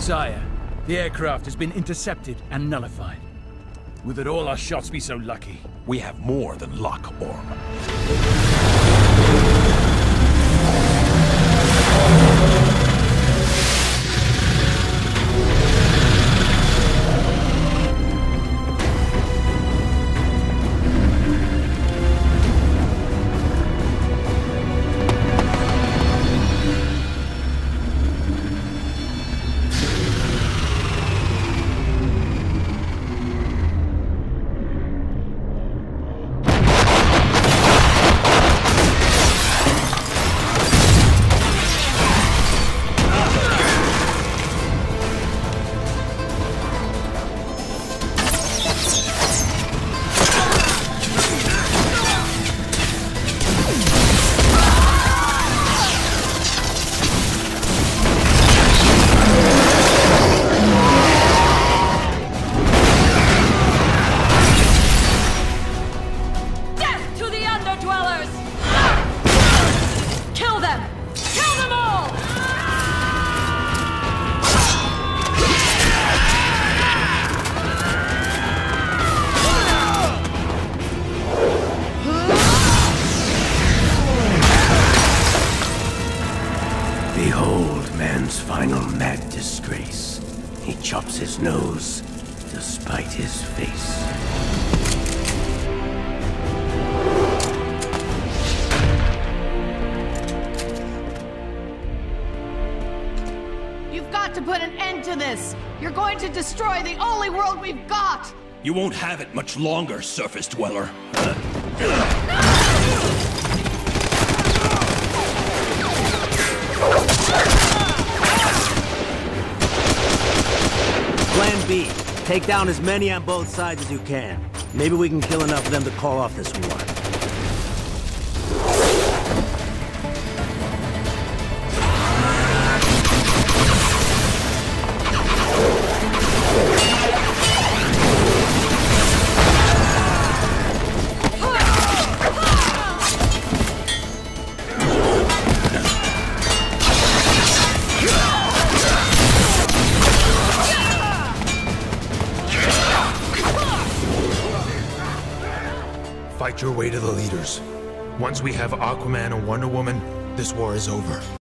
Sire, the aircraft has been intercepted and nullified. Would all our shots be so lucky? We have more than luck, Orm. Destroy the only world we've got! You won't have it much longer, Surface Dweller. Plan B. Take down as many on both sides as you can. Maybe we can kill enough of them to call off this war. Fight your way to the leaders. Once we have Aquaman and Wonder Woman, this war is over.